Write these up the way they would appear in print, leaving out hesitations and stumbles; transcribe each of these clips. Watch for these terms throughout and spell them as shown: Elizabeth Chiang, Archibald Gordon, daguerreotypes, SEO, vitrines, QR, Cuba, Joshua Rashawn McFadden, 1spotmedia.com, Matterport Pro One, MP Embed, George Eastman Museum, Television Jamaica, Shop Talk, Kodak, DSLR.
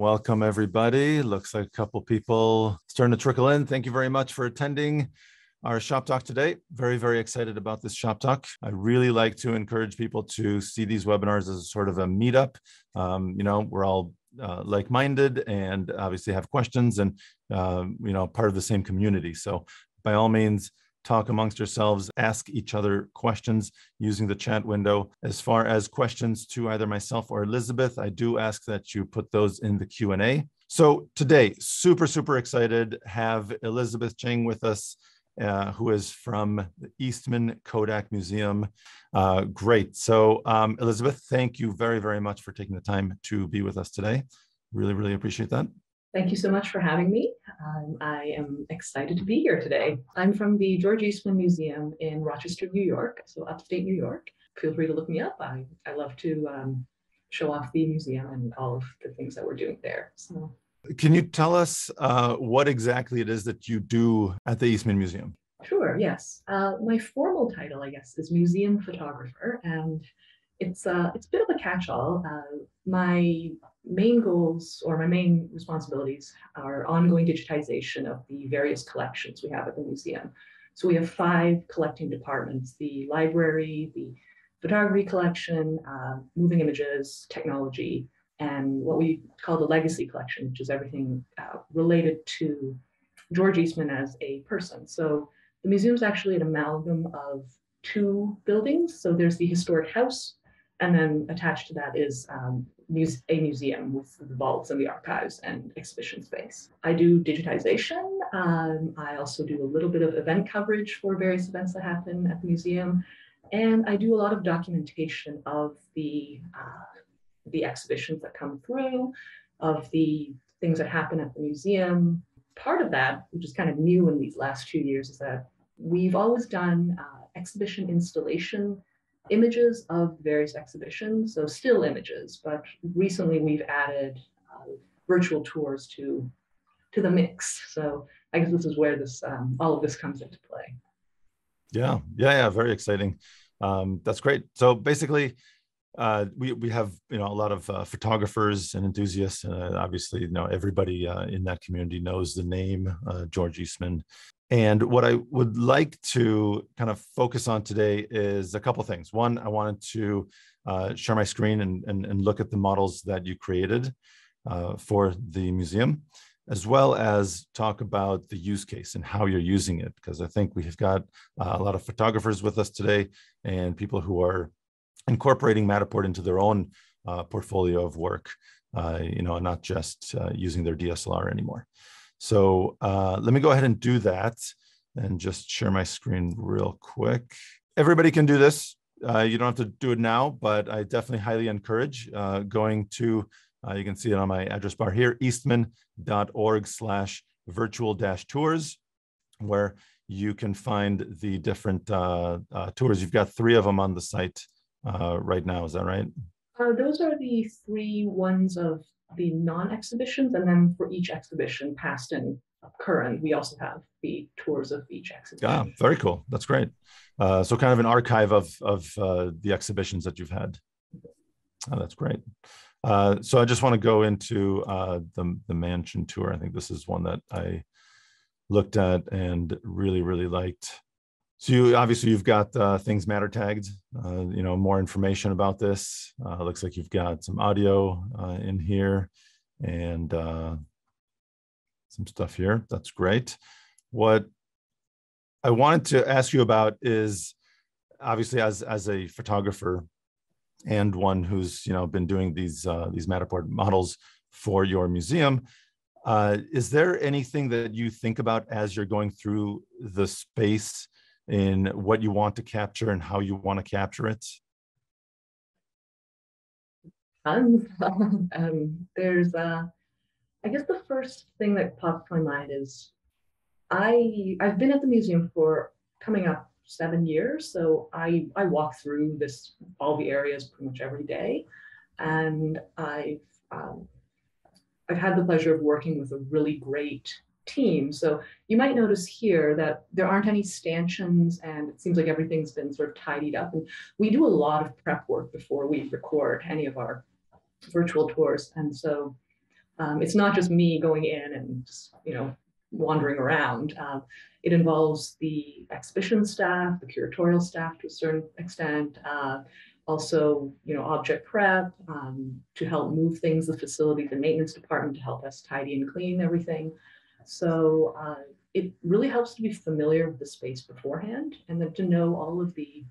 Welcome, everybody. Looks like a couple people starting to trickle in. Thank you very much for attending our Shop Talk today. Very, very excited about this Shop Talk. I really like to encourage people to see these webinars as a sort of a meetup. You know, we're all like-minded and obviously have questions and, you know, part of the same community. So by all means, talk amongst yourselves, ask each other questions using the chat window. As far as questions to either myself or Elizabeth, I do ask that you put those in the Q&A. So today, super, super excited, have Elizabeth Chiang with us, who is from the Eastman Kodak Museum. Great. So Elizabeth, thank you very, very much for taking the time to be with us today. Really, really appreciate that. Thank you so much for having me. I am excited to be here today. I'm from the George Eastman Museum in Rochester, New York, so upstate New York. Feel free to look me up. I love to show off the museum and all of the things that we're doing there. So, can you tell us what exactly it is that you do at the Eastman Museum? Sure, yes. My formal title, I guess, is museum photographer, and it's a bit of a catch-all. My main goals or my main responsibilities are ongoing digitization of the various collections we have at the museum. So we have 5 collecting departments: the library, the photography collection, moving images, technology, and what we call the legacy collection, which is everything related to George Eastman as a person. So the museum's actually an amalgam of 2 buildings. So there's the historic house, and then attached to that is a museum with the vaults and the archives and exhibition space. I do digitization. I also do a little bit of event coverage for various events that happen at the museum. And I do a lot of documentation of the exhibitions that come through, of the things that happen at the museum. Part of that, which is kind of new in these last few years, is that we've always done exhibition installation images of various exhibitions, so still images, but recently we've added virtual tours to the mix. So I guess this is where this all of this comes into play. Yeah, very exciting. That's great. So basically, we have, you know, a lot of photographers and enthusiasts, and obviously, you know, everybody in that community knows the name George Eastman. And what I would like to kind of focus on today is a couple of things. One, I wanted to share my screen and look at the models that you created for the museum, as well as talk about the use case and how you're using it, because I think we've got a lot of photographers with us today and people who are incorporating Matterport into their own portfolio of work, you know, not just using their DSLR anymore. So let me go ahead and do that and just share my screen real quick. Everybody can do this. You don't have to do it now, but I definitely highly encourage going to, you can see it on my address bar here, eastman.org/virtual-tours, where you can find the different tours. You've got 3 of them on the site right now, is that right? Those are the 3 ones of the non-exhibitions, and then for each exhibition, past and current, we also have the tours of each exhibition. Ah, very cool. That's great. So kind of an archive of the exhibitions that you've had. Oh, that's great. So I just want to go into the mansion tour. I think this is one that I looked at and really, really liked. So you, obviously you've got things matter tagged, you know, more information about this. Looks like you've got some audio in here and some stuff here. That's great. What I wanted to ask you about is, obviously as a photographer and one who's, you know, been doing these Matterport models for your museum, is there anything that you think about as you're going through the space in what you want to capture and how you want to capture it? There's, I guess the first thing that pops to my mind is, I've been at the museum for coming up 7 years. So I walk through this, all the areas pretty much every day. And I've had the pleasure of working with a really great team. So you might notice here that there aren't any stanchions and it seems like everything's been sort of tidied up. And we do a lot of prep work before we record any of our virtual tours. And so It's not just me going in and just, you know, wandering around. It involves the exhibition staff, the curatorial staff to a certain extent, also, you know, object prep to help move things, the facilities and maintenance department to help us tidy and clean everything. So it really helps to be familiar with the space beforehand, and then to know all of the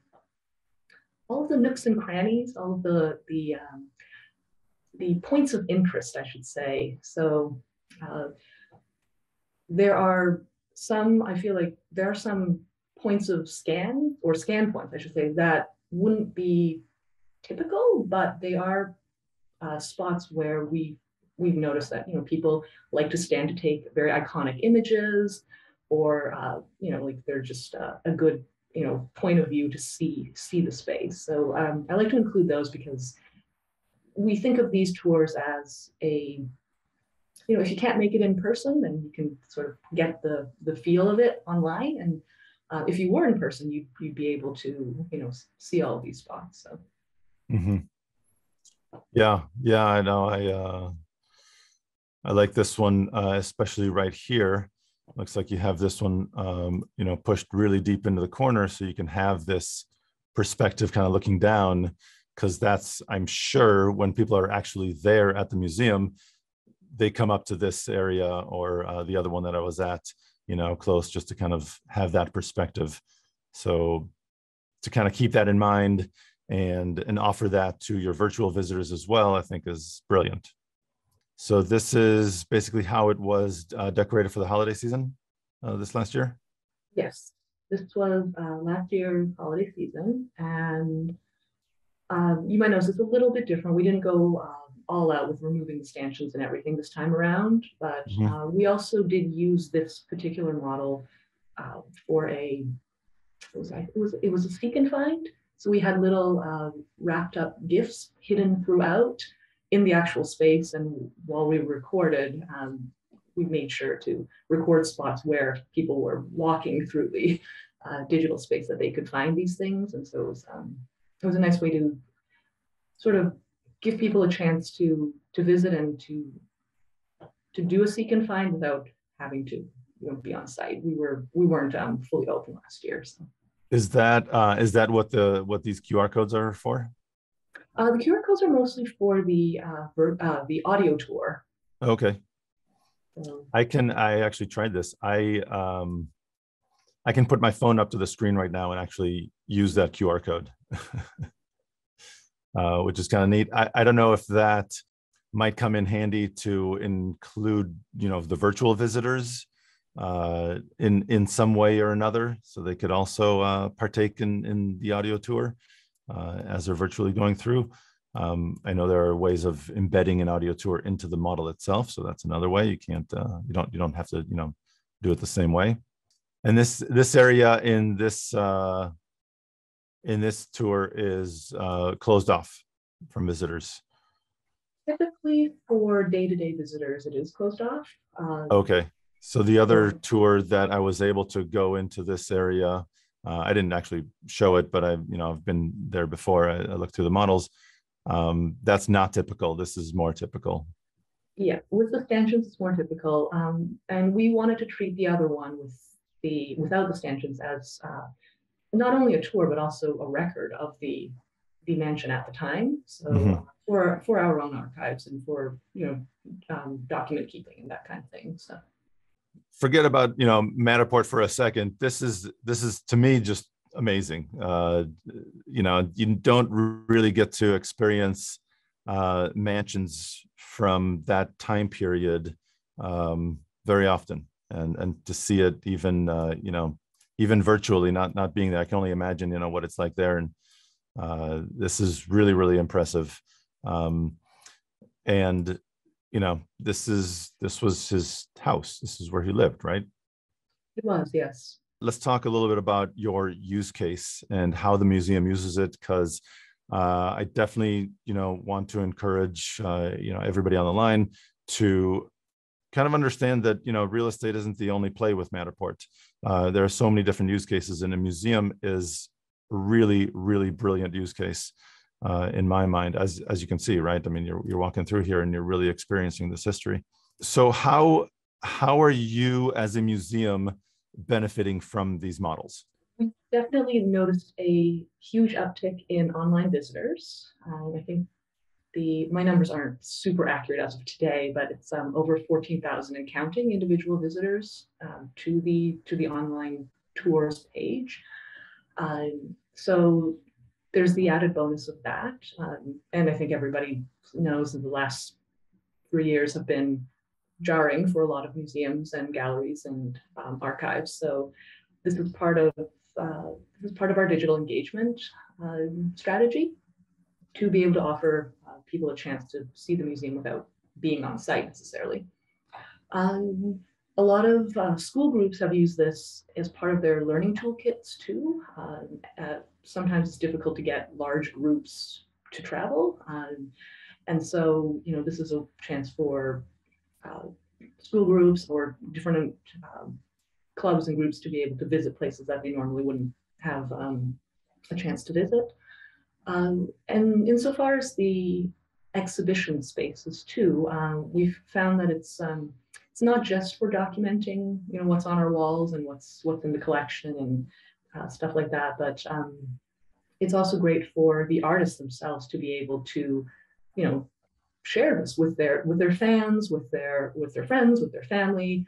nooks and crannies, all of the points of interest, I should say. So there are some, I feel like there are some points of scan, or scan points, I should say, that wouldn't be typical, but they are spots where we've noticed that, you know, people like to stand to take very iconic images, or, you know, like they're just a good, you know, point of view to see the space. So I like to include those because we think of these tours as a, you know, if you can't make it in person, then you can sort of get the feel of it online. And if you were in person, you'd be able to, you know, see all of these spots. So. Mm-hmm. Yeah, I know. I like this one, especially right here. Looks like you have this one, you know, pushed really deep into the corner, so you can have this perspective kind of looking down, because that's, I'm sure, when people are actually there at the museum, they come up to this area, or the other one that I was at, you know, close, just to kind of have that perspective. So to kind of keep that in mind and offer that to your virtual visitors as well, I think is brilliant. So this is basically how it was decorated for the holiday season this last year? Yes, this was last year's holiday season. And you might notice it's a little bit different. We didn't go all out with removing the stanchions and everything this time around, but mm-hmm. We also did use this particular model for a, it was a seek and find. So we had little wrapped up gifts hidden throughout in the actual space. And while we recorded, we made sure to record spots where people were walking through the digital space that they could find these things. And so it was a nice way to sort of give people a chance to visit and to do a seek and find without having to, you know, be on site. We weren't fully open last year. So. Is that what these QR codes are for? The QR codes are mostly for the audio tour. Okay. So. I actually tried this. I can put my phone up to the screen right now and actually use that QR code. Which is kind of neat. I don't know if that might come in handy to include, you know, the virtual visitors in some way or another, so they could also partake in the audio tour as they're virtually going through. I know there are ways of embedding an audio tour into the model itself, so that's another way. You can't, you don't have to, you know, do it the same way. And this area in this tour is closed off from visitors. Typically for day-to-day visitors, it is closed off. Okay, so the other tour that I was able to go into this area, I didn't actually show it, but I've been there before. I looked through the models. That's not typical. This is more typical. Yeah, with the stanchions, it's more typical. And we wanted to treat the other one without the stanchions as not only a tour, but also a record of the mansion at the time. So mm-hmm. for our own archives and for, you know, document keeping and that kind of thing. So forget about, you know, Matterport for a second. This is to me just amazing. You know, you don't really get to experience mansions from that time period very often, and to see it even you know, even virtually, not being there, I can only imagine, you know, what it's like there. And this is really, really impressive. And, you know, this was his house. This is where he lived, right? It was, yes. Let's talk a little bit about your use case and how the museum uses it, because I definitely, you know, want to encourage, you know, everybody on the line to kind of understand that, you know, real estate isn't the only play with Matterport. There are so many different use cases, and a museum is a really, really brilliant use case. in my mind, as you can see, right? I mean, you're walking through here and you're really experiencing this history. So how are you as a museum benefiting from these models? We definitely noticed a huge uptick in online visitors. I think my numbers aren't super accurate as of today, but it's over 14,000 and counting individual visitors to the online tours page. So there's the added bonus of that. And I think everybody knows that the last 3 years have been jarring for a lot of museums and galleries and archives. So this is part of our digital engagement strategy, to be able to offer people a chance to see the museum without being on site necessarily. A lot of school groups have used this as part of their learning toolkits too. Sometimes it's difficult to get large groups to travel. And so, you know, this is a chance for school groups or different clubs and groups to be able to visit places that they normally wouldn't have a chance to visit. And insofar as the exhibition spaces too, we've found that it's not just for documenting, you know, what's on our walls and what's in the collection and stuff like that, but it's also great for the artists themselves to be able to, you know, share this with their fans, with their friends, with their family,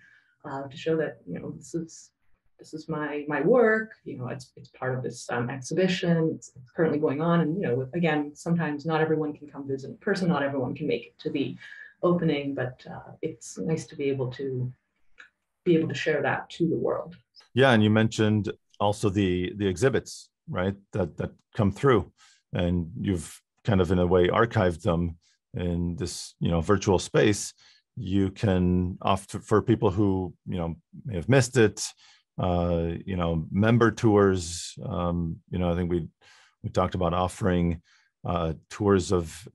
to show that, you know, this is my work, you know, it's part of this exhibition, it's currently going on. And, you know, again, sometimes not everyone can come visit in person, not everyone can make it to the opening, but it's nice to be able to share that to the world. Yeah, and you mentioned also the exhibits, right, that come through, and you've kind of in a way archived them in this, you know, virtual space. You can offer for people who, you know, may have missed it, you know, member tours. You know, I think we talked about offering tours of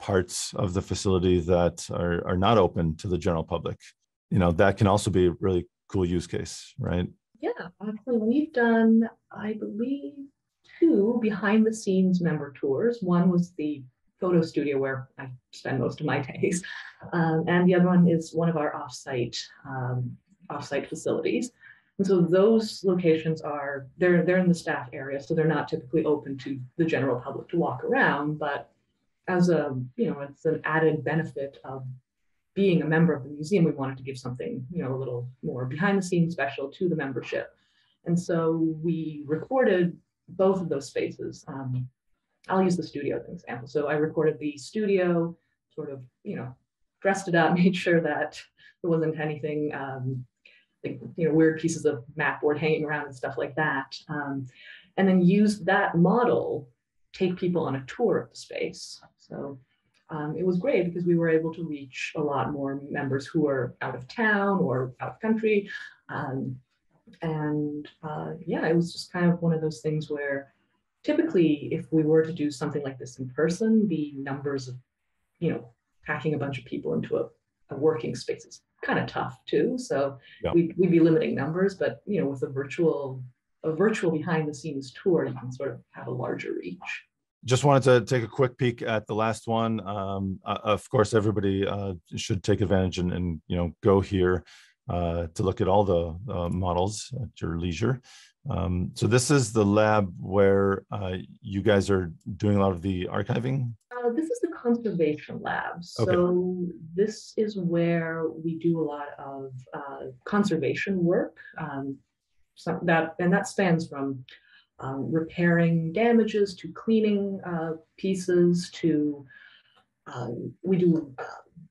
parts of the facility that are not open to the general public. You know, that can also be a really cool use case, right? Yeah, actually, we've done, I believe, 2 behind the scenes member tours. One was the photo studio where I spend most of my days, and the other one is one of our offsite facilities. And so those locations are they're in the staff area, so they're not typically open to the general public to walk around. But as a, you know, it's an added benefit of being a member of the museum, we wanted to give something, you know, a little more behind the scenes special to the membership. And so we recorded both of those spaces. I'll use the studio as an example. So I recorded the studio, sort of, you know, dressed it up, made sure that there wasn't anything, like, you know, weird pieces of mat board hanging around and stuff like that. And then used that model, take people on a tour of the space. So it was great because we were able to reach a lot more members who are out of town or out of country. Yeah, it was just kind of one of those things where typically, if we were to do something like this in person, the numbers of, you know, packing a bunch of people into a working space is kind of tough too. So yeah, we'd be limiting numbers, but, you know, with a virtual behind the scenes tour, you can sort of have a larger reach. Just wanted to take a quick peek at the last one. Of course, everybody should take advantage and you know, go here to look at all the models at your leisure. So this is the lab where you guys are doing a lot of the archiving? This is the conservation lab. Okay. So this is where we do a lot of conservation work. That spans from repairing damages to cleaning pieces to, we do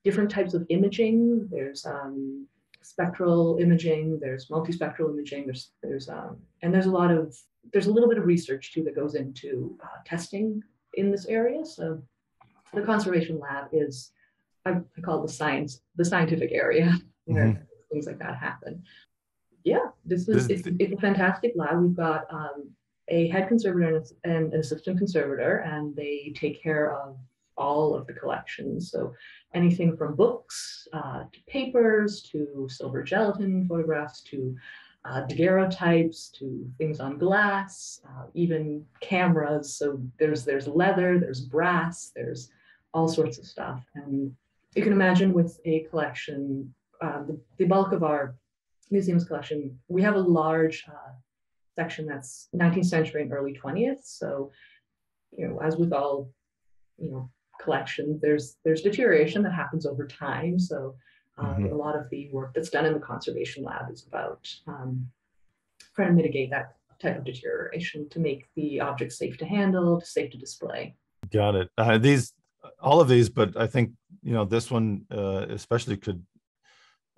different types of imaging. There's spectral imaging, there's multispectral imaging, and there's a little bit of research too that goes into testing in this area. So the conservation lab is, I call it the scientific area where things like that happen. Yeah, it's a fantastic lab. We've got a head conservator and an assistant conservator, and they take care of all of the collections. So anything from books to papers, to silver gelatin photographs, to daguerreotypes to things on glass, even cameras. So there's leather, there's brass, there's all sorts of stuff. And you can imagine with a collection, the bulk of our museum's collection, we have a large section that's 19th century and early 20th. So, you know, as with all, you know, collections, there's deterioration that happens over time. So a lot of the work that's done in the conservation lab is about trying to mitigate that type of deterioration to make the objects safe to handle, safe to display. Got it. All of these, but I think, you know, this one especially could,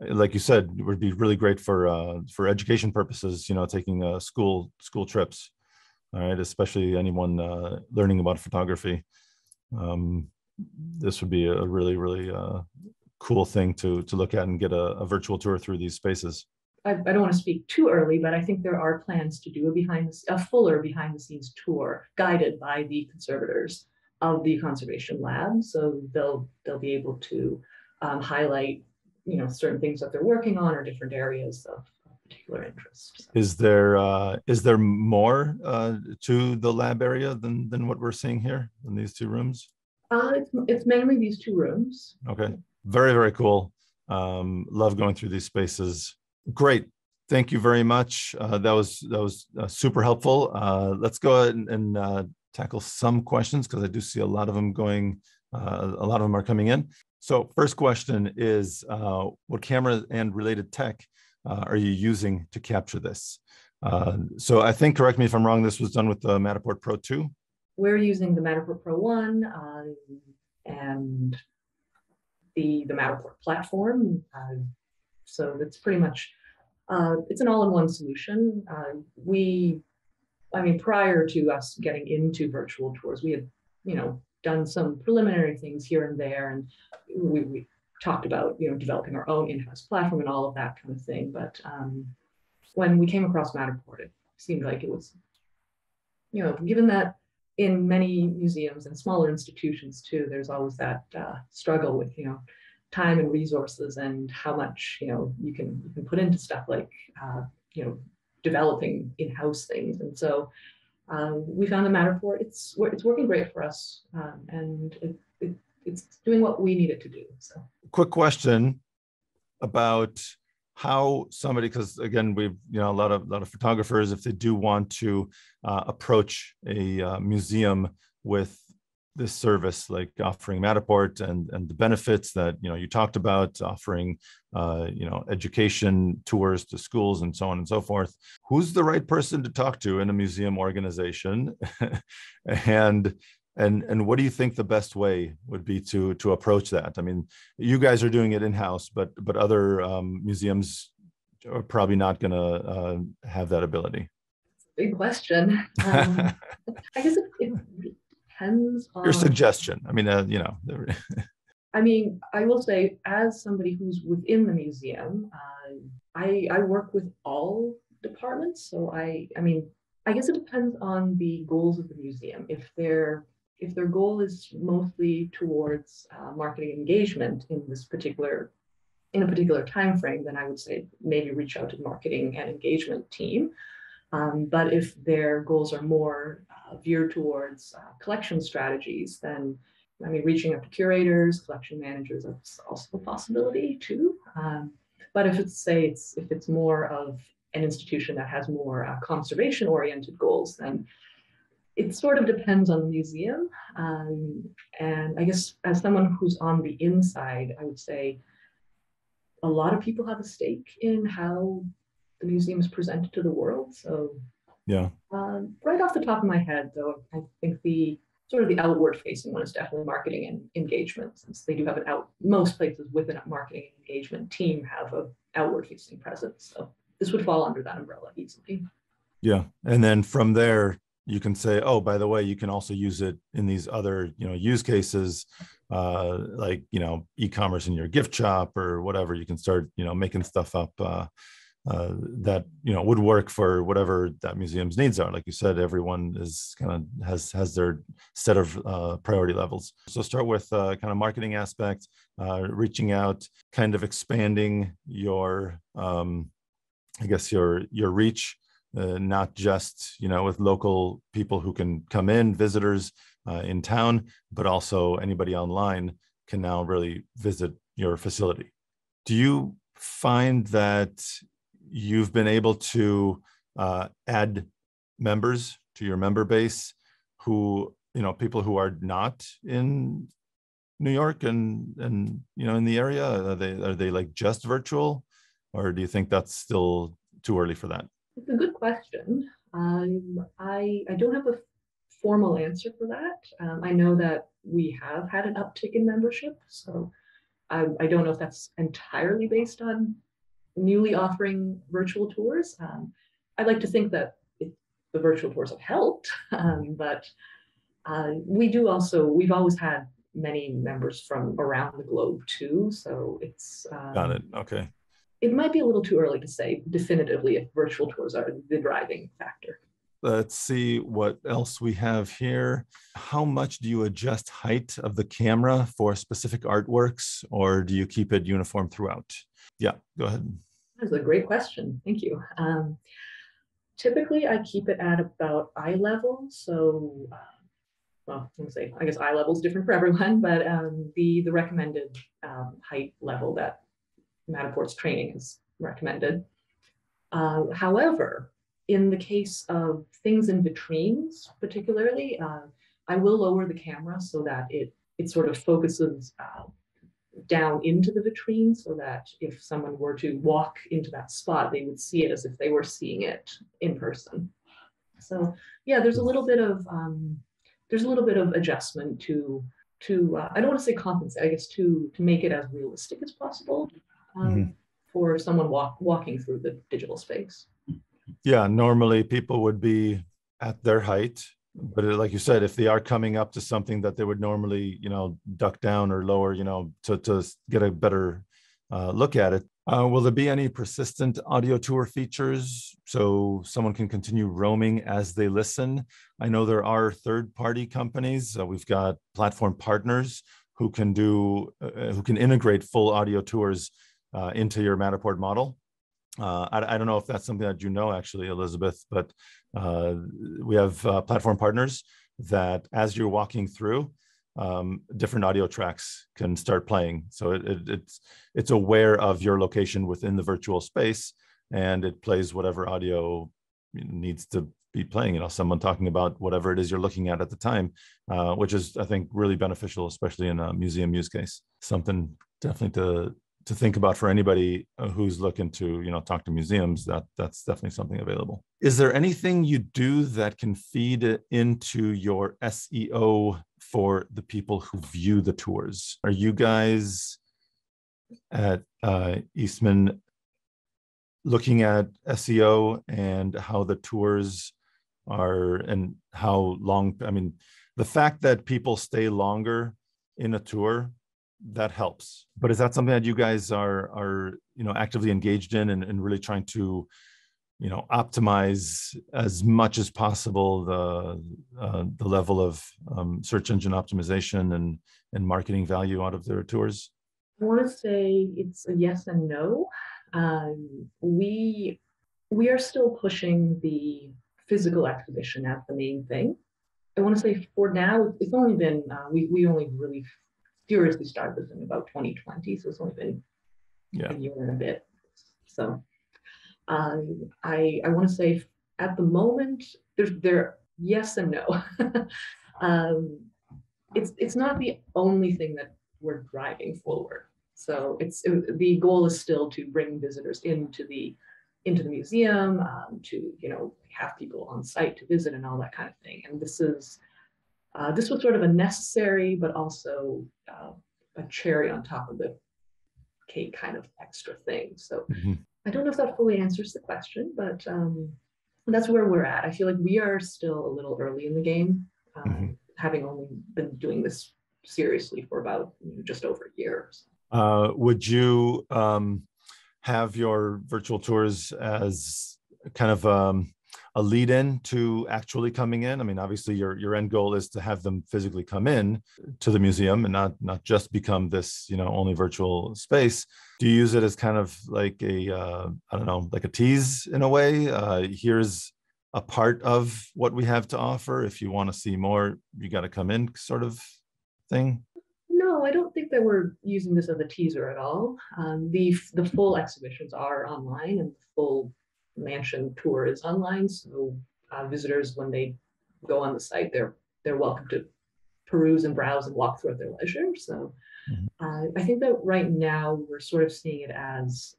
like you said, would be really great for education purposes, you know, taking school trips. All right, especially anyone learning about photography. This would be a really cool thing to look at and get a virtual tour through these spaces. I don't want to speak too early, but I think there are plans to do a fuller behind the scenes tour guided by the conservators of the conservation lab. So they'll be able to highlight, you know, certain things that they're working on or different areas of particular interest. So. Is there more to the lab area than what we're seeing here in these two rooms? It's mainly these two rooms. Okay. Very, very cool. Love going through these spaces. Great. Thank you very much. That was super helpful. Let's go ahead and tackle some questions, because I do see a lot of them going, a lot of them are coming in. So first question is, what camera and related tech are you using to capture this? So I think, correct me if I'm wrong, this was done with the Matterport Pro 2? We're using the Matterport Pro 1 and the Matterport platform. So that's pretty much, it's an all-in-one solution. Prior to us getting into virtual tours, we had, you know, done some preliminary things here and there, and we talked about, you know, developing our own in-house platform and all of that kind of thing. But when we came across Matterport, it seemed like it was, you know, given that in many museums and smaller institutions too, there's always that struggle with, you know, time and resources and how much, you know, you can put into stuff like, you know, developing in-house things. And so we found the Matterport. It's working great for us, and it's doing what we need it to do. So, quick question about how somebody, because again, we've, you know, a lot of photographers, if they do want to approach a museum with this service, like offering Matterport and the benefits that, you know, you talked about, offering, you know, education tours to schools and so on and so forth. Who's the right person to talk to in a museum organization? and what do you think the best way would be to approach that? I mean, you guys are doing it in-house, but other museums are probably not going to have that ability. Big question. I guess it depends on your suggestion. I mean, you know. I mean, I will say, as somebody who's within the museum, I work with all departments. So I guess it depends on the goals of the museum. If their goal is mostly towards marketing engagement in a particular time frame, then I would say maybe reach out to the marketing and engagement team. But if their goals are more veered towards collection strategies, then, I mean, reaching out to curators, collection managers, that's also a possibility too. But if it's more of an institution that has more conservation-oriented goals, then it sort of depends on the museum. And I guess as someone who's on the inside, I would say a lot of people have a stake in how the museum is presented to the world. So yeah, right off the top of my head, though, I think the sort of the outward facing one is definitely marketing and engagement, since they do have most places with a marketing and engagement team have an outward facing presence. So this would fall under that umbrella easily. Yeah, and then from there, you can say, oh, by the way, you can also use it in these other, you know, use cases, like, you know, e-commerce in your gift shop or whatever. You can start, you know, making stuff up that, you know, would work for whatever that museum's needs are. Like you said, everyone is kind of has their set of priority levels. So start with kind of marketing aspect, reaching out, kind of expanding your I guess, your reach, not just, you know, with local people who can come in, visitors in town, but also anybody online can now really visit your facility. Do you find that you've been able to add members to your member base who, you know, people who are not in New York and you know, in the area? Are they like just virtual, or do you think that's still too early for that? It's a good question. I don't have a formal answer for that. I know that we have had an uptick in membership, so I don't know if that's entirely based on newly offering virtual tours. I'd like to think that the virtual tours have helped, but we've always had many members from around the globe too, so it's... Got it, okay. It might be a little too early to say definitively if virtual tours are the driving factor. Let's see what else we have here. How much do you adjust height of the camera for specific artworks, or do you keep it uniform throughout? Yeah, go ahead. That's a great question. Thank you. Typically, I keep it at about eye level. So, well, let me say, I guess eye level is different for everyone, but the recommended height level that Matterport's training has recommended. However, in the case of things in vitrines, particularly, I will lower the camera so that it sort of focuses down into the vitrine, so that if someone were to walk into that spot, they would see it as if they were seeing it in person. So yeah, there's a little bit of adjustment to I don't want to say compensate, I guess to make it as realistic as possible for someone walking through the digital space. Yeah, normally people would be at their height, but like you said, if they are coming up to something that they would normally, you know, duck down or lower, you know, to get a better look at it. Will there be any persistent audio tour features so someone can continue roaming as they listen? I know there are third-party companies. We've got platform partners who can integrate full audio tours into your Matterport model. I don't know if that's something that you know, actually, Elizabeth, but we have platform partners that as you're walking through, different audio tracks can start playing. So it's aware of your location within the virtual space, and it plays whatever audio needs to be playing, you know, someone talking about whatever it is you're looking at the time, which is, I think, really beneficial, especially in a museum use case. Something definitely to think about for anybody who's looking to, you know, talk to museums, that's definitely something available. Is there anything you do that can feed into your SEO for the people who view the tours? Are you guys at Eastman looking at SEO and how the tours are and how long? I mean, the fact that people stay longer in a tour, that helps. But is that something that you guys are you know, actively engaged in and really trying to, you know, optimize as much as possible the level of search engine optimization and marketing value out of their tours? I want to say it's a yes and no. We are still pushing the physical exhibition as the main thing. I want to say for now, it's only been we only really seriously started this in about 2020, so it's only been a year and a bit. So I want to say at the moment there yes and no. It's not the only thing that we're driving forward. So the goal is still to bring visitors into the museum, to, you know, have people on site to visit and all that kind of thing. And this was sort of a necessary, but also a cherry on top of the cake kind of extra thing. So I don't know if that fully answers the question, but that's where we're at. I feel like we are still a little early in the game, having only been doing this seriously for about just over a year. Would you have your virtual tours as kind of a lead in to actually coming in? I mean, obviously your end goal is to have them physically come in to the museum and not just become this, you know, only virtual space. Do you use it as kind of like a, I don't know, like a tease in a way? Here's a part of what we have to offer. If you want to see more, you got to come in sort of thing? No, I don't think that we're using this as a teaser at all. The full exhibitions are online and the full mansion tour is online. So visitors, when they go on the site, they're welcome to peruse and browse and walk through at their leisure. So I think that right now we're sort of seeing it as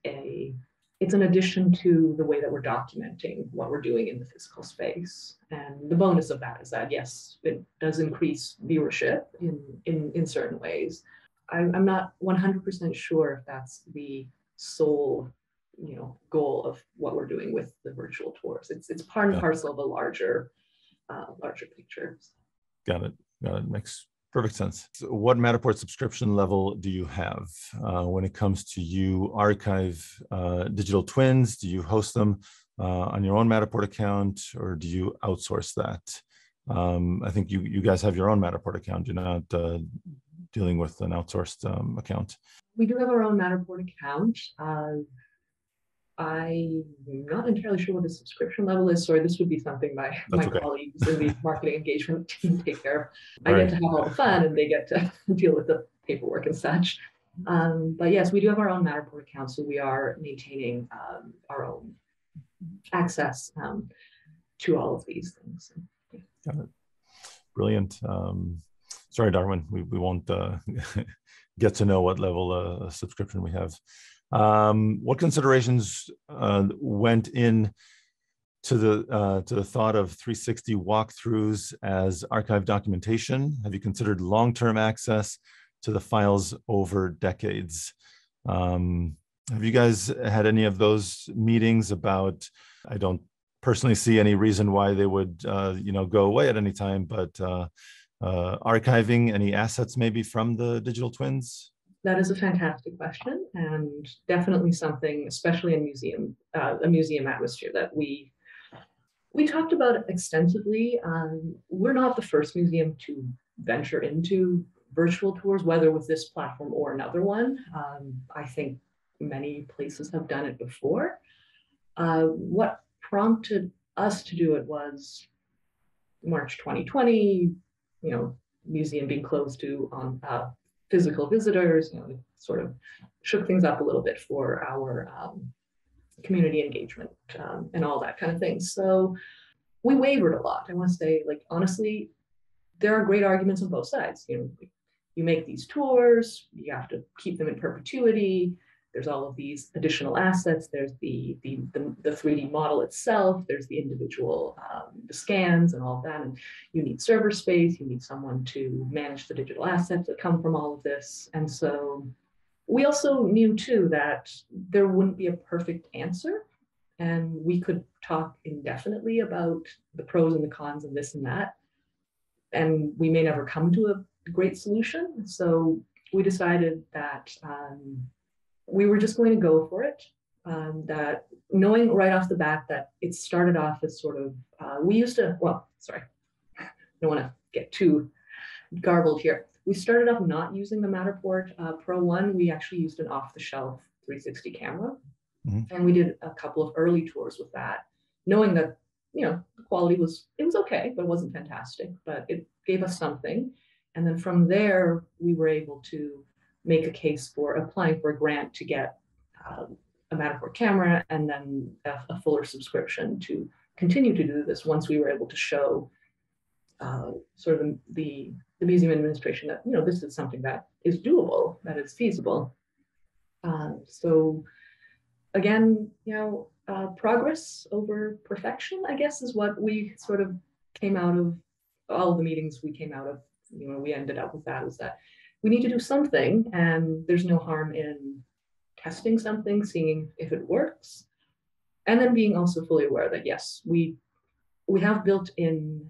it's an addition to the way that we're documenting what we're doing in the physical space. And the bonus of that is that, yes, it does increase viewership in certain ways. I'm not 100% sure if that's the sole, you know, goal of what we're doing with the virtual tours. It's part and parcel of a larger picture. Got it. Makes perfect sense. So what Matterport subscription level do you have when it comes to you archive digital twins? Do you host them on your own Matterport account, or do you outsource that? I think you guys have your own Matterport account. You're not dealing with an outsourced account. We do have our own Matterport account. I'm not entirely sure what the subscription level is. Sorry, this would be something my colleagues in the marketing engagement team take care of. I get to have all the fun and they get to deal with the paperwork and such. But yes, we do have our own Matterport account, so we are maintaining our own access to all of these things. Got it. Brilliant. Sorry, Darwin, we won't get to know what level subscription we have. What considerations went in to the thought of 360 walkthroughs as archive documentation? Have you considered long-term access to the files over decades? Have you guys had any of those meetings about? I don't personally see any reason why they would, you know, go away at any time. But archiving any assets maybe from the digital twins. That is a fantastic question, and definitely something, especially in a museum atmosphere, that we talked about extensively. We're not the first museum to venture into virtual tours, whether with this platform or another one. I think many places have done it before. What prompted us to do it was March 2020. You know, museum being closed to on. Physical visitors, you know, sort of shook things up a little bit for our community engagement and all that kind of thing. So we wavered a lot. I want to say, like, honestly, there are great arguments on both sides. You know, you make these tours, you have to keep them in perpetuity. There's all of these additional assets. There's the 3D model itself. There's the individual the scans and all of that. And you need server space. You need someone to manage the digital assets that come from all of this. And so we also knew too that there wouldn't be a perfect answer, and we could talk indefinitely about the pros and the cons and this and that, and we may never come to a great solution. So we decided that. We were just going to go for it, that knowing right off the bat that it started off as sort of, we used to, well, sorry, I don't want to get too garbled here. We started off not using the Matterport Pro One. We actually used an off-the-shelf 360 camera. Mm-hmm. And we did a couple of early tours with that, knowing that, you know, the quality was, it was okay, but it wasn't fantastic, but it gave us something. And then from there, we were able to make a case for applying for a grant to get a Matterport camera and then a fuller subscription to continue to do this once we were able to show sort of the museum administration that, you know, this is something that is doable, that is feasible. So again, you know, progress over perfection, I guess, is what we sort of came out of all the meetings we came out of, you know, we ended up with that is that we need to do something, and there's no harm in testing something, seeing if it works, and then being also fully aware that, yes, we have built in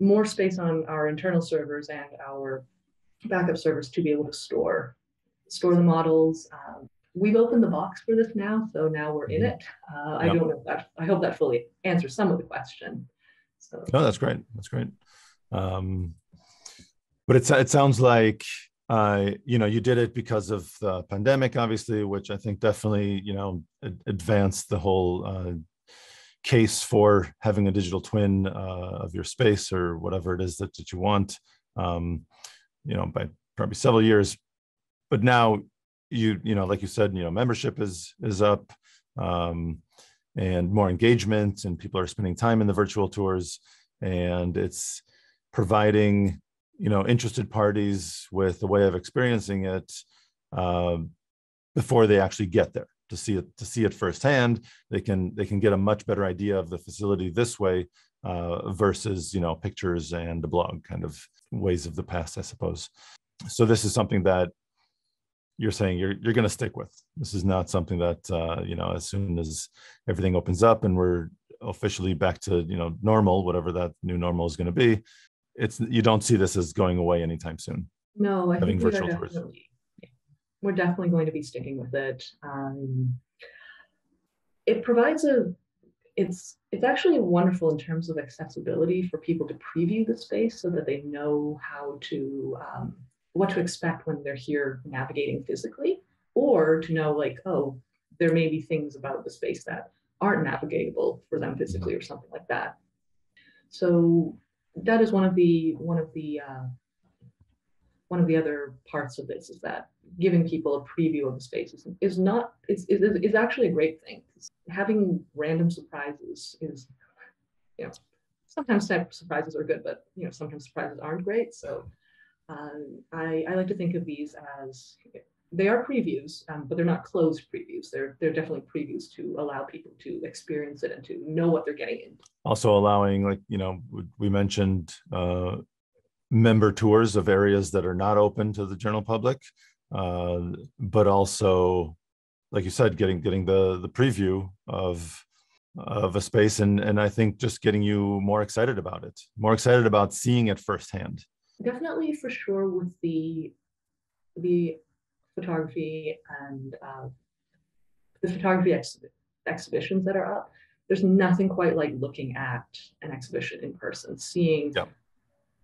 more space on our internal servers and our backup servers to be able to store the models, We've opened the box for this now, so now we're in it. I don't know if that, I hope that fully answers some of the question. So. No, that's great. That's great. But it sounds like, you know, you did it because of the pandemic, obviously, which I think definitely, you know, advanced the whole case for having a digital twin of your space or whatever it is that, you want, you know, by probably several years. But now, you know, like you said, you know, membership is up, and more engagement, and people are spending time in the virtual tours, and it's providing, you know, interested parties with a way of experiencing it before they actually get there to see it firsthand. They can get a much better idea of the facility this way versus, you know, pictures and a blog kind of ways of the past, I suppose. So this is something that you're saying you're going to stick with. This is not something that, you know, as soon as everything opens up and we're officially back to, you know, normal, whatever that new normal is going to be, it's, you don't see this as going away anytime soon. No, I think virtual tours. We're definitely going to be sticking with it. It provides a, it's actually wonderful in terms of accessibility for people to preview the space so that they know how to, what to expect when they're here navigating physically, or to know like, oh, there may be things about the space that aren't navigatable for them physically or something like that. So that is one of the other parts of this, is that giving people a preview of the spaces is not, is actually a great thing. Having random surprises is, you know, sometimes surprises are good, but you know, sometimes surprises aren't great. So I like to think of these as, they are previews, but they're not closed previews. They're definitely previews to allow people to experience it and to know what they're getting into. Also allowing, like, you know, we mentioned member tours of areas that are not open to the general public, but also, like you said, getting the preview of a space, and I think just getting you more excited about it, more excited about seeing it firsthand. Definitely, for sure, with the photography and the photography exhibitions that are up, there's nothing quite like looking at an exhibition in person, seeing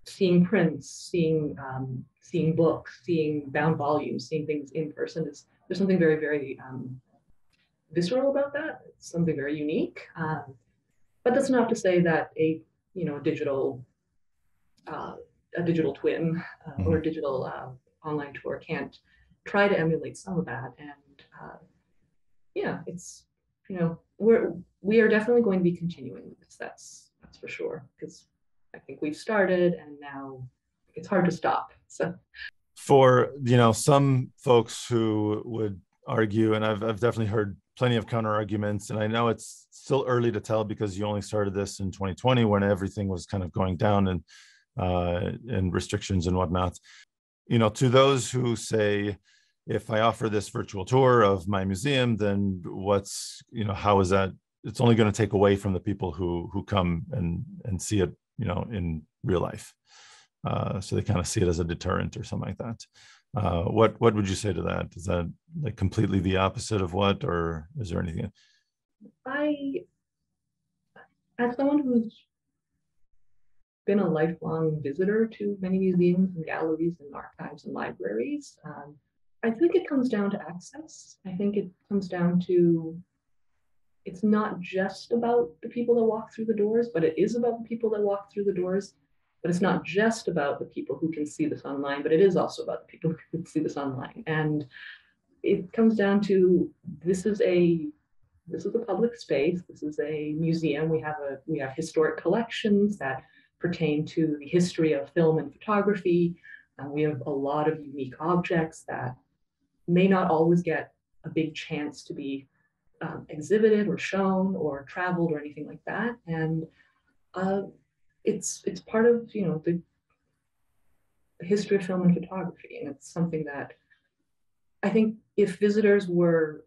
seeing prints, seeing books, seeing bound volumes, seeing things in person. There's something very, very visceral about that. It's something very unique. But that's not to say that a digital digital twin or digital online tour can't try to emulate some of that. And yeah, it's, you know, we are definitely going to be continuing this. That's for sure, because I think we've started and now it's hard to stop. So for, you know, some folks who would argue, and I've definitely heard plenty of counter arguments, and I know it's still early to tell because you only started this in 2020 when everything was kind of going down and restrictions and whatnot. You know, to those who say, if I offer this virtual tour of my museum, then what's, you know, how is that? It's only going to take away from the people who come and see it, you know, in real life. So they kind of see it as a deterrent or something like that. What would you say to that? Is that like completely the opposite of what, or is there anything? As someone who's been a lifelong visitor to many museums and galleries and archives and libraries, I think it comes down to access. I think it comes down to, it's not just about the people that walk through the doors, but it is about the people that walk through the doors. But it's not just about the people who can see this online, but it is also about the people who can see this online. And it comes down to, this is a public space. This is a museum. We have historic collections that pertain to the history of film and photography. We have a lot of unique objects that may not always get a big chance to be exhibited or shown or traveled or anything like that. And it's part of, you know, the history of film and photography. And it's something that I think if visitors were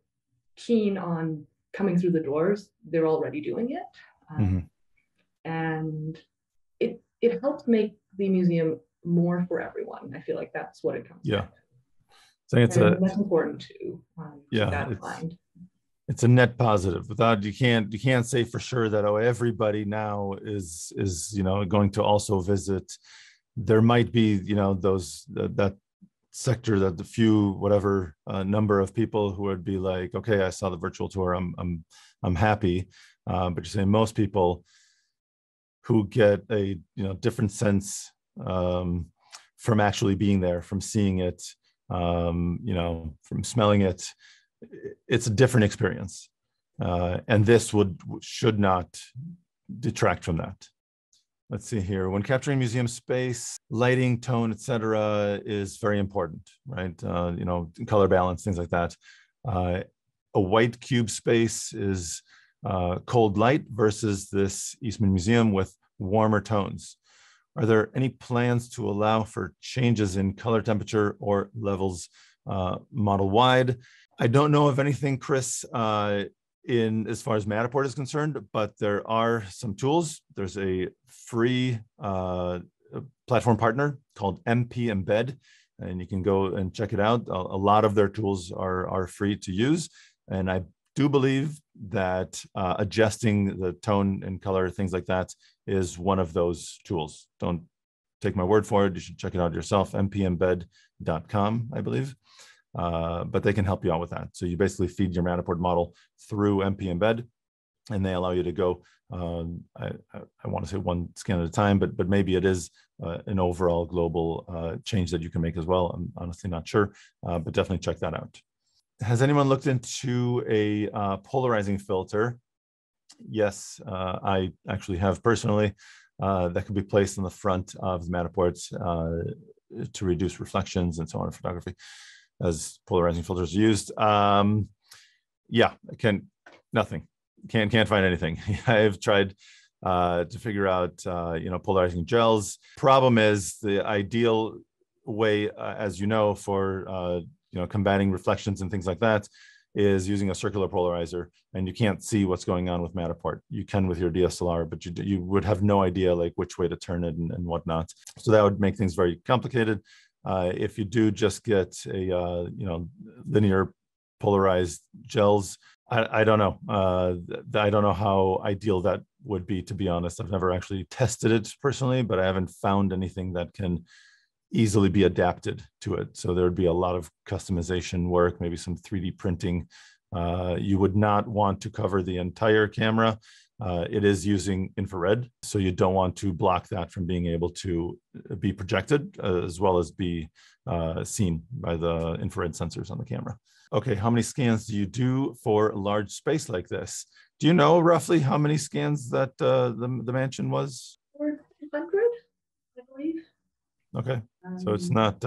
keen on coming through the doors, they're already doing it. And it helps make the museum more for everyone. I feel like that's what it comes to. I think it's that's important too. It's a net positive. Without you can't say for sure that everybody now is going to also visit. There might be those that sector, that the few number of people who would be like, okay, I saw the virtual tour, I'm happy. But you're saying most people who get a different sense from actually being there, from seeing it, from smelling it, it's a different experience, and this should not detract from that. Let's see here. When capturing museum space, lighting, tone, etc., is very important, right? Color balance, things like that. A white cube space is cold light versus this Eastman Museum with warmer tones. Are there any plans to allow for changes in color temperature or levels model-wide? I don't know of anything, Chris, in as far as Matterport is concerned, but there are some tools. There's a free platform partner called MP Embed, and you can go and check it out. A lot of their tools are free to use, and I do believe that adjusting the tone and color, things like that, is one of those tools. Don't take my word for it. You should check it out yourself, mpembed.com, I believe. But they can help you out with that. So you basically feed your Matterport model through MP Embed, and they allow you to go, I want to say one scan at a time, but maybe it is an overall global change that you can make as well. I'm honestly not sure, but definitely check that out. Has anyone looked into a polarizing filter? Yes, I actually have personally. That could be placed on the front of the Matterports to reduce reflections and so on in photography, as polarizing filters are used. Can't find anything. I've tried to figure out, polarizing gels. Problem is the ideal way, as you know, for, combating reflections and things like that is using a circular polarizer, and you can't see what's going on with Matterport. You can with your DSLR, but you would have no idea like which way to turn it and whatnot. So that would make things very complicated. If you do just get a linear polarized gels, I don't know. I don't know how ideal that would be, to be honest. I've never actually tested it personally, but I haven't found anything that can easily be adapted to it. So there would be a lot of customization work, maybe some 3D printing. You would not want to cover the entire camera. It is using infrared, so you don't want to block that from being able to be projected as well as be seen by the infrared sensors on the camera. Okay, how many scans do you do for a large space like this? Do you know roughly how many scans that the mansion was? 400, I believe. Okay, so it's not,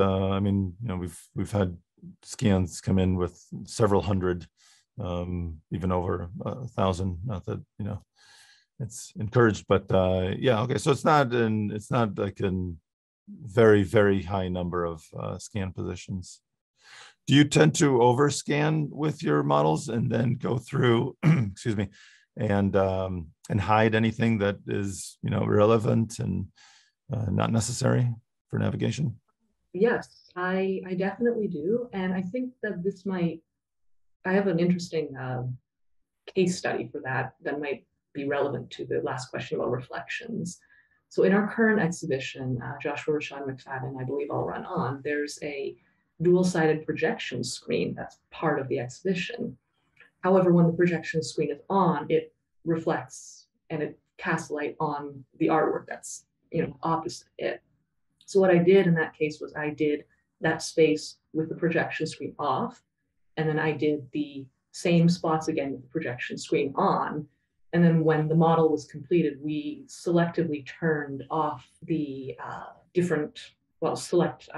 we've had scans come in with several hundred, even over 1,000, not that, it's encouraged, but okay. So it's not like a very, very high number of scan positions. Do you tend to overscan with your models and then go through, excuse me, and hide anything that is, relevant and not necessary for navigation? Yes, I definitely do. And I think that I have an interesting case study for that might be relevant to the last question about reflections. So in our current exhibition, Joshua Rashawn McFadden, I believe I'll run on, there's a dual-sided projection screen that's part of the exhibition. However, when the projection screen is on, it reflects and it casts light on the artwork that's opposite it. So what I did in that case was I did that space with the projection screen off, and then I did the same spots again with the projection screen on. And then when the model was completed, we selectively turned off the select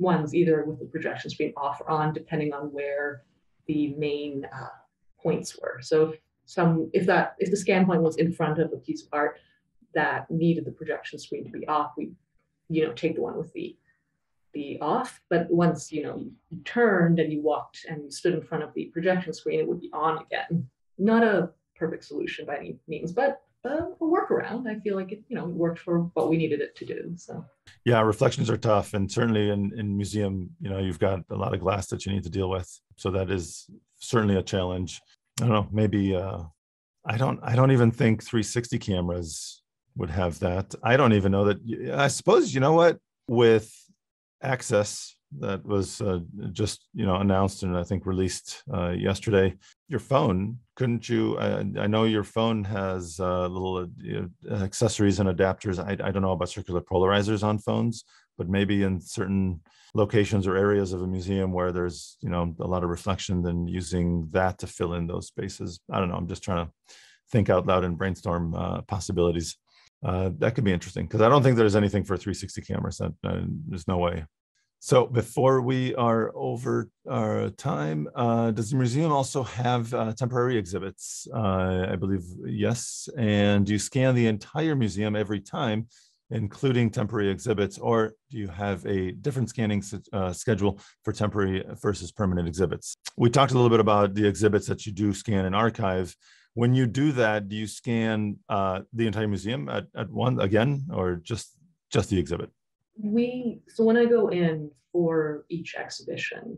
ones, either with the projection screen off or on, depending on where the main points were. So if the scan point was in front of a piece of art that needed the projection screen to be off, we take the one with the off. But once you turned and you walked and you stood in front of the projection screen, it would be on again. Not a perfect solution by any means, but a workaround. I feel like it, it worked for what we needed it to do. So yeah, reflections are tough, and certainly in museum, you've got a lot of glass that you need to deal with. So that is certainly a challenge. I don't know, maybe I don't even think 360 cameras would have that. I don't even know that. I suppose, with Access that was just announced and I think released yesterday, your phone, couldn't you? I know your phone has little accessories and adapters. I don't know about circular polarizers on phones, but maybe in certain locations or areas of a museum where there's a lot of reflection, then using that to fill in those spaces. I don't know. I'm just trying to think out loud and brainstorm possibilities. That could be interesting, because I don't think there's anything for 360 cameras. There's no way. So before we are over our time, does the museum also have temporary exhibits? I believe, yes. And do you scan the entire museum every time, including temporary exhibits, or do you have a different scanning schedule for temporary versus permanent exhibits? We talked a little bit about the exhibits that you do scan and archive. When you do that, do you scan the entire museum at once again, or just the exhibit? So when I go in for each exhibition,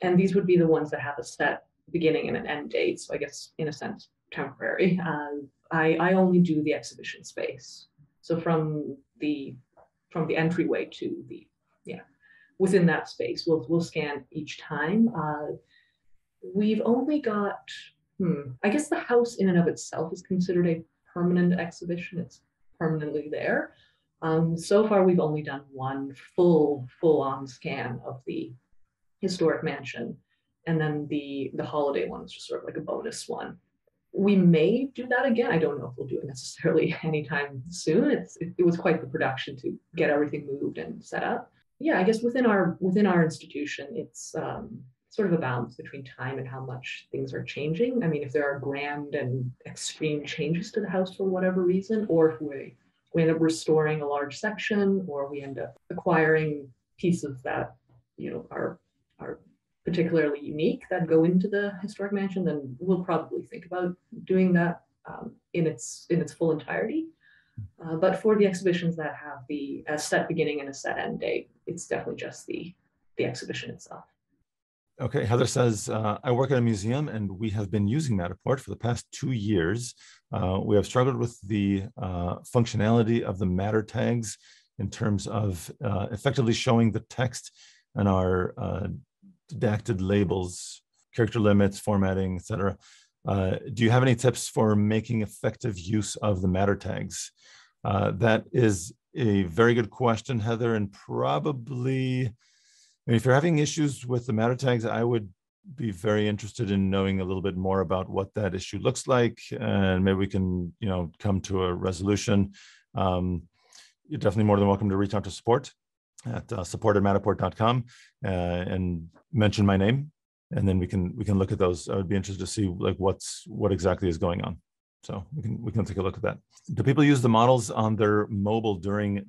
and these would be the ones that have a set beginning and an end date, so I guess in a sense temporary, I only do the exhibition space. So from the entryway to the, within that space, we'll scan each time. We've only got, I guess the house in and of itself is considered a permanent exhibition. It's permanently there. So far, we've only done one full-on scan of the historic mansion. And then the holiday one is just sort of like a bonus one. We may do that again. I don't know if we'll do it necessarily anytime soon. It was quite the production to get everything moved and set up. Yeah, I guess within our institution, it's sort of a balance between time and how much things are changing. I mean, if there are grand and extreme changes to the house for whatever reason, or if we end up restoring a large section, or we end up acquiring pieces that are particularly unique that go into the historic mansion, then we'll probably think about doing that in its full entirety. But for the exhibitions that have a set beginning and a set end date, it's definitely just the exhibition itself. Okay, Heather says, I work at a museum and we have been using Matterport for the past 2 years. We have struggled with the functionality of the matter tags in terms of effectively showing the text and our redacted labels, character limits, formatting, etc. Do you have any tips for making effective use of the matter tags? That is a very good question, Heather, and probably... And if you're having issues with the matter tags, I would be very interested in knowing a little bit more about what that issue looks like, and maybe we can, come to a resolution. You're definitely more than welcome to reach out to support at support@matterport.com and mention my name, and then we can look at those. I would be interested to see like what exactly is going on. So we can take a look at that. Do people use the models on their mobile during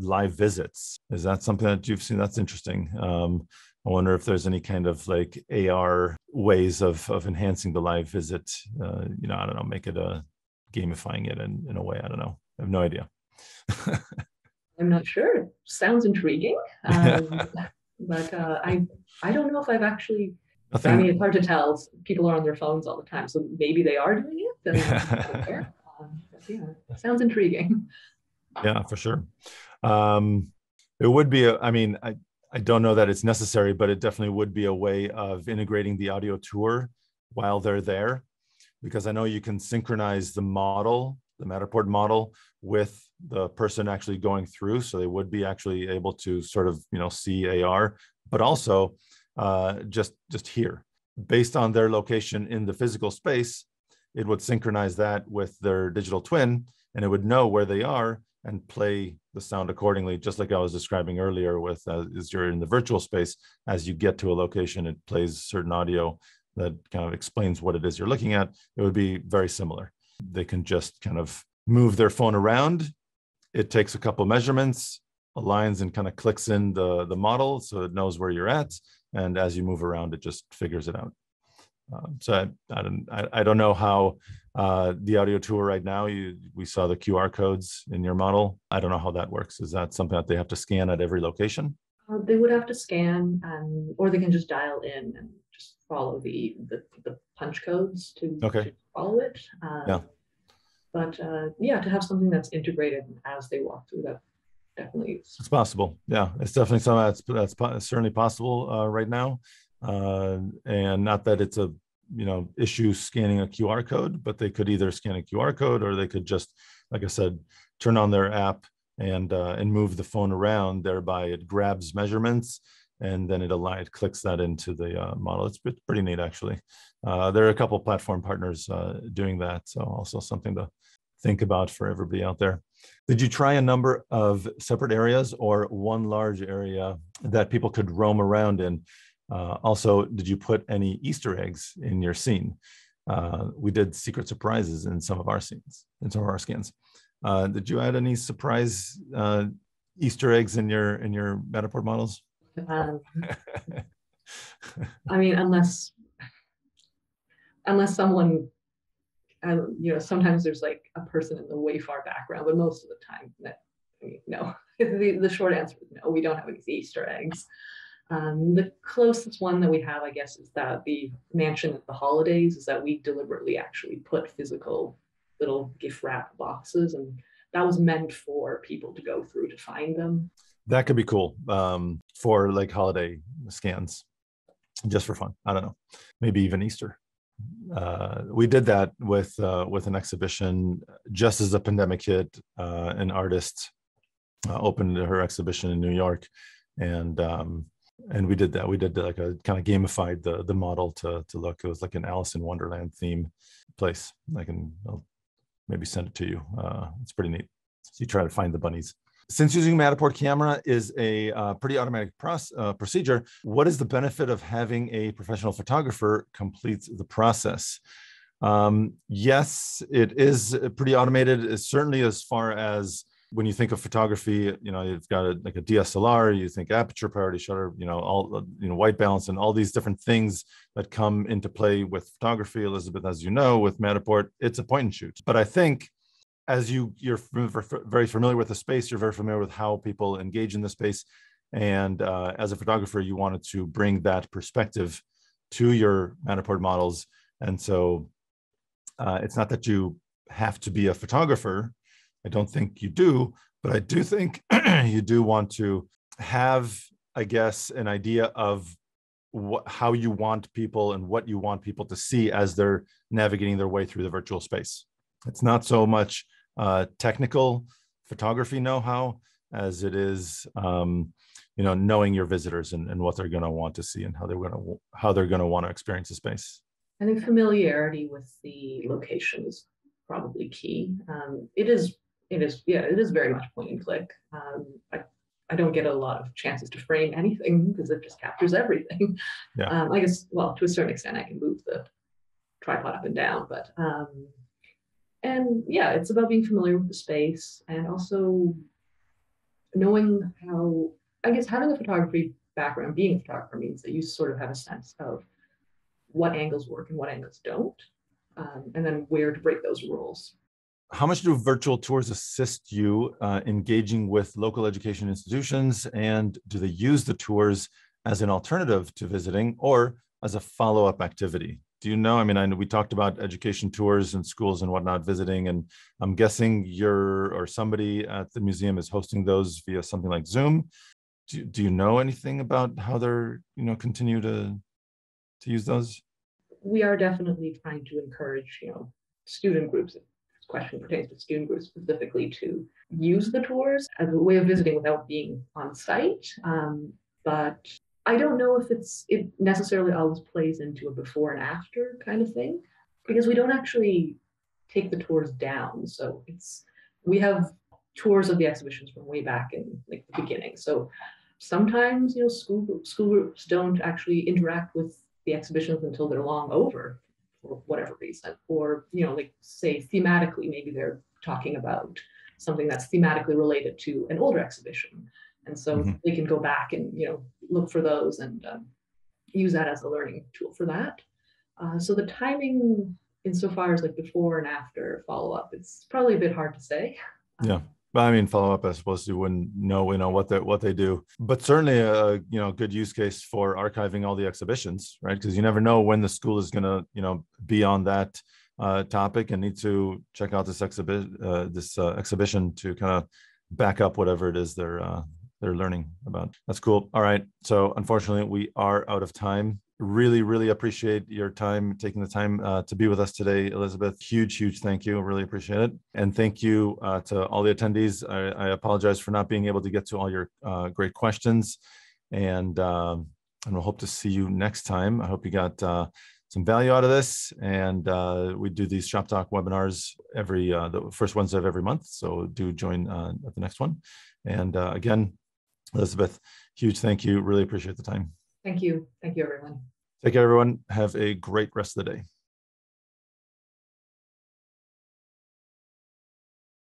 live visits? Is that something that you've seen? That's interesting. I wonder if there's any kind of like AR ways of enhancing the live visit. I don't know, make it gamifying it in a way. I don't know. I have no idea. I'm not sure. Sounds intriguing. But I don't know if I've actually, I mean, it's hard to tell. People are on their phones all the time. So maybe they are doing it. Sounds intriguing. Yeah, for sure. It would be, I don't know that it's necessary, but it definitely would be a way of integrating the audio tour while they're there, because I know you can synchronize the model, the Matterport model, with the person actually going through. So they would be actually able to sort of, see AR, but also just hear. Based on their location in the physical space, it would synchronize that with their digital twin, and it would know where they are and play the sound accordingly, just like I was describing earlier with as you're in the virtual space, as you get to a location, it plays certain audio that kind of explains what it is you're looking at. It would be very similar. They can just kind of move their phone around. It takes a couple measurements, aligns and kind of clicks in the model so it knows where you're at. And as you move around, it just figures it out. So I don't know how the audio tour right now, we saw the QR codes in your model. I don't know how that works. Is that something that they have to scan at every location? They would have to scan, or they can just dial in and just follow the punch codes to follow it. But to have something that's integrated as they walk through that, definitely. It's possible. Yeah, it's definitely something that's certainly possible right now. And not that it's a, issue scanning a QR code, but they could either scan a QR code or they could just, like I said, turn on their app and move the phone around, thereby it grabs measurements and then it clicks that into the model. It's pretty neat, actually. There are a couple platform partners doing that, so also something to think about for everybody out there. Did you try a number of separate areas or one large area that people could roam around in? Also, did you put any Easter eggs in your scene? We did secret surprises in some of our scenes, in some of our scans. Did you add any surprise Easter eggs in your Matterport models? I mean, unless someone, sometimes there's like a person in the way far background, but most of the time, no. The short answer is no. We don't have any Easter eggs. The closest one that we have, I guess, is that the mansion at the holidays is that we deliberately actually put physical little gift wrap boxes, and that was meant for people to go through to find them. That could be cool for like holiday scans, just for fun. I don't know, maybe even Easter. We did that with an exhibition just as the pandemic hit. An artist opened her exhibition in New York, and we did that. We did like a kind of gamified the model to look. It was like an Alice in Wonderland theme place. I'll maybe send it to you. It's pretty neat. So you try to find the bunnies. Since using Matterport camera is a pretty automatic procedure, what is the benefit of having a professional photographer complete the process? Yes, it is pretty automated, certainly as far as when you think of photography, you've got like a DSLR, you think aperture, priority shutter, all white balance and all these different things that come into play with photography. Elizabeth, as you know, with Matterport, it's a point and shoot. But I think as you're very familiar with the space, you're very familiar with how people engage in the space. And as a photographer, you wanted to bring that perspective to your Matterport models. And so it's not that you have to be a photographer. I don't think you do, but I do think you do want to have, I guess, an idea of how you want people and what you want people to see as they're navigating their way through the virtual space. It's not so much technical photography know-how as it is, knowing your visitors and what they're going to want to see and how they're going to want to experience the space. I think familiarity with the location is probably key. It is very much point and click. I don't get a lot of chances to frame anything because it just captures everything. Yeah. I guess, well, to a certain extent, I can move the tripod up and down, but it's about being familiar with the space and also knowing how. I guess having a photography background, being a photographer, means that you sort of have a sense of what angles work and what angles don't, and then where to break those rules. How much do virtual tours assist you engaging with local education institutions, and do they use the tours as an alternative to visiting or as a follow-up activity? Do you know? I mean, I know we talked about education tours and schools and whatnot visiting, and I'm guessing somebody at the museum is hosting those via something like Zoom. Do you know anything about how they're continue to use those? We are definitely trying to encourage student groups. Question pertains to student groups specifically to use the tours as a way of visiting without being on site. But I don't know if it necessarily always plays into a before and after kind of thing, because we don't actually take the tours down. So we have tours of the exhibitions from way back in like the beginning. So sometimes school groups don't actually interact with the exhibitions until they're long over, for whatever reason, or say thematically, maybe they're talking about something that's thematically related to an older exhibition, and so they can go back and look for those and use that as a learning tool for that. So the timing insofar as like before and after follow-up, it's probably a bit hard to say. Yeah. I mean, follow up, I suppose you wouldn't know, you know, what they do, but certainly a, you know, good use case for archiving all the exhibitions, right? Because you never know when the school is going to, you know, be on that topic and need to check out this exhibition to kind of back up whatever it is they're learning about. That's cool. All right. So unfortunately, we are out of time. Really, really appreciate your time, taking the time to be with us today, Elizabeth. Huge, huge thank you. Really appreciate it. And thank you to all the attendees. I apologize for not being able to get to all your great questions. And we'll hope to see you next time. I hope you got some value out of this. And we do these Shop Talk webinars every the first Wednesday of every month. So do join at the next one. And again, Elizabeth, huge thank you. Really appreciate the time. Thank you. Thank you, everyone. Take care, everyone. Have a great rest of the day.